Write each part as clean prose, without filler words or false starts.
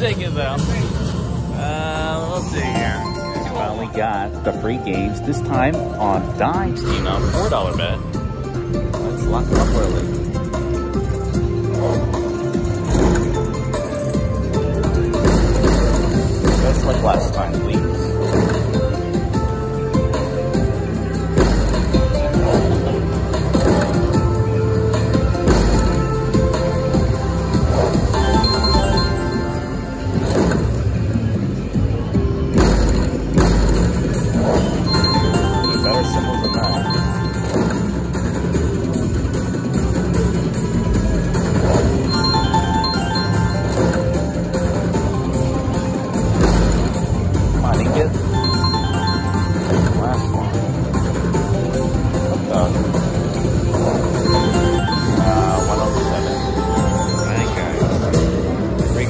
take it though. We'll see here. We finally got the free games, this time on dimes. You know, $4 bet. Let's lock it up early. That's like last time, please.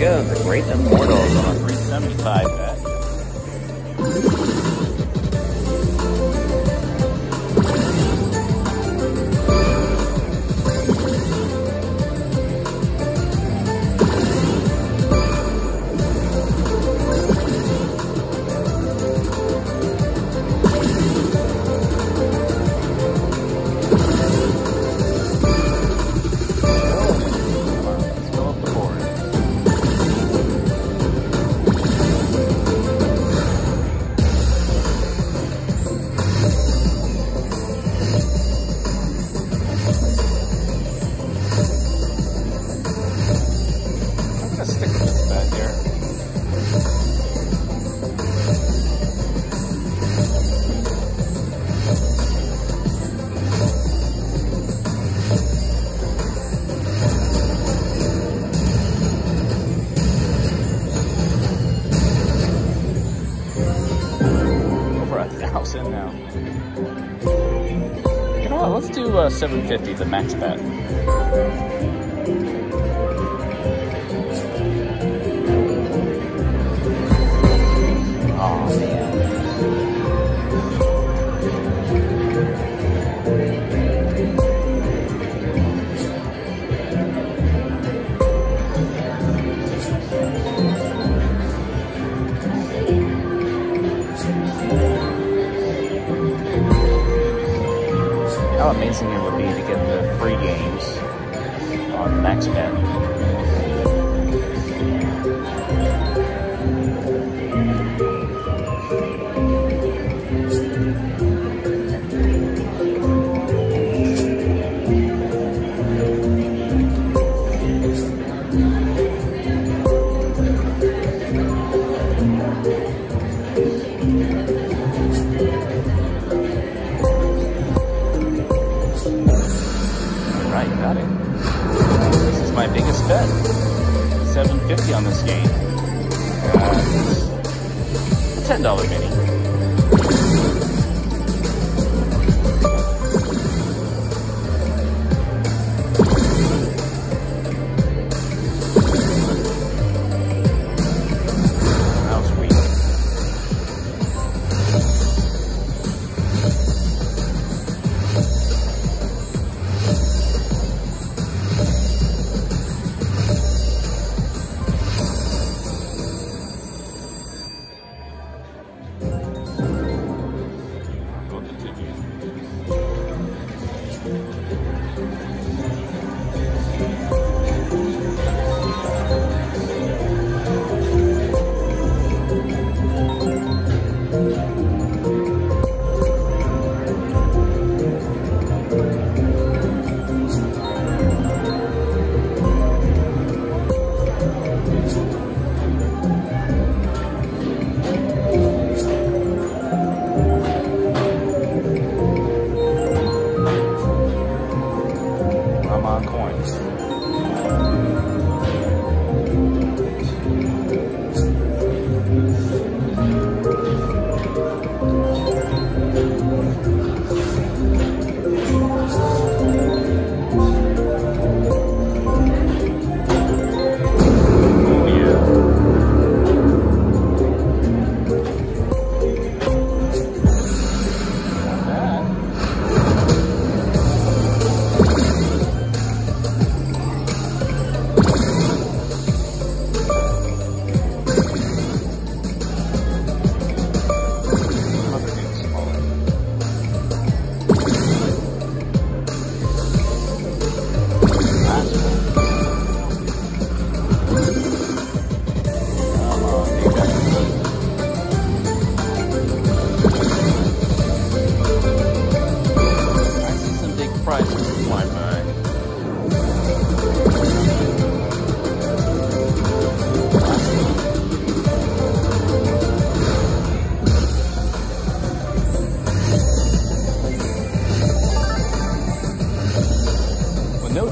The Great Immortals on a 375 bet. Now. You know what, let's do 750, the max bet. Oh man. How amazing it would be to get the free games on max bet. My biggest bet, 750 on this game. $10 mini. That was weak.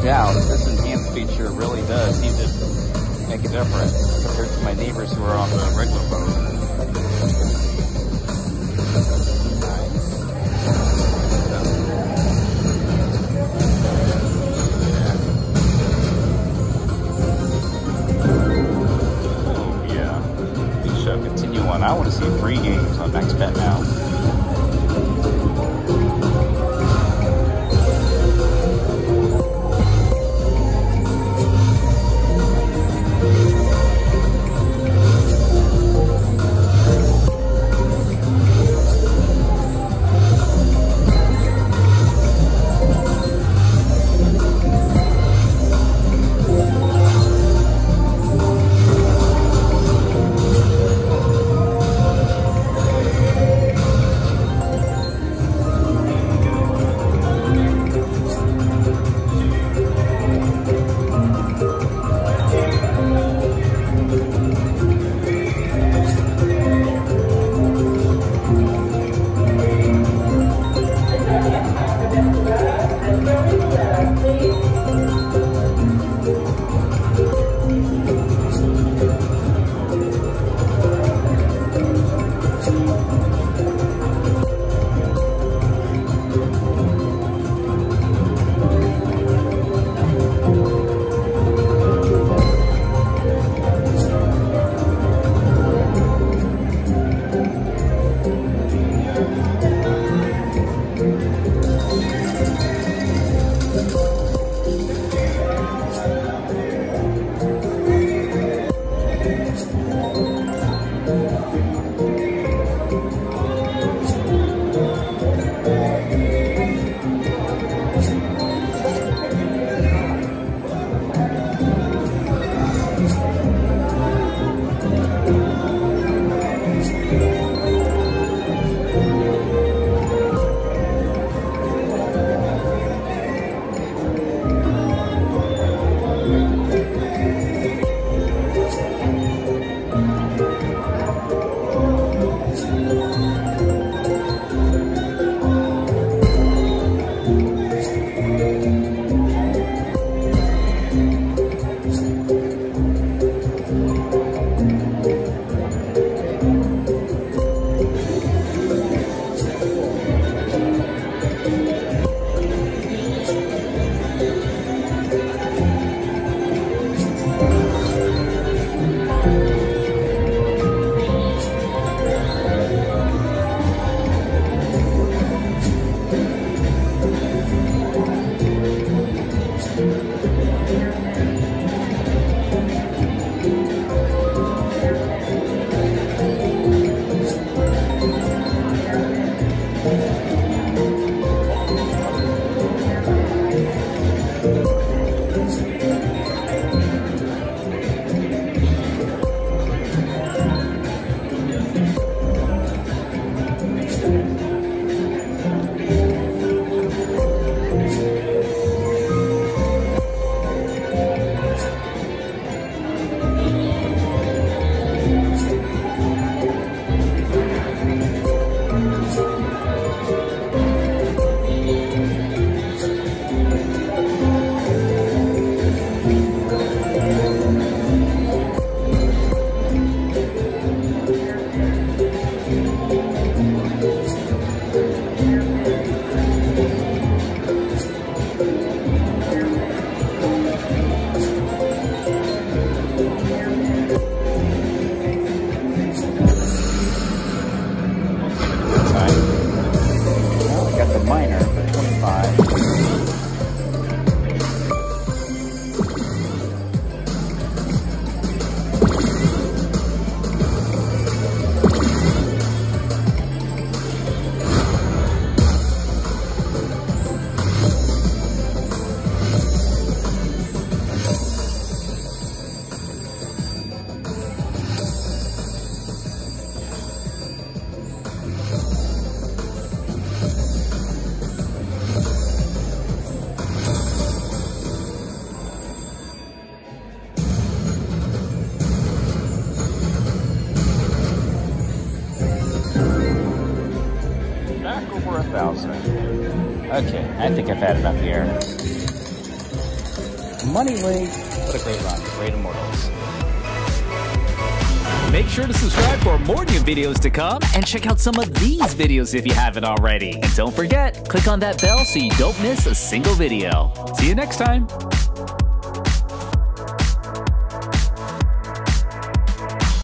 out, this enhanced feature really does seem to make a difference compared to my neighbors who are on the regular boat. Oh yeah, we shall continue on. I want to see free games on Max Bet now. Okay, I think I've had enough here. Money Link. What a great run. Great Immortals. Make sure to subscribe for more new videos to come, and check out some of these videos if you haven't already. And don't forget, click on that bell so you don't miss a single video. See you next time.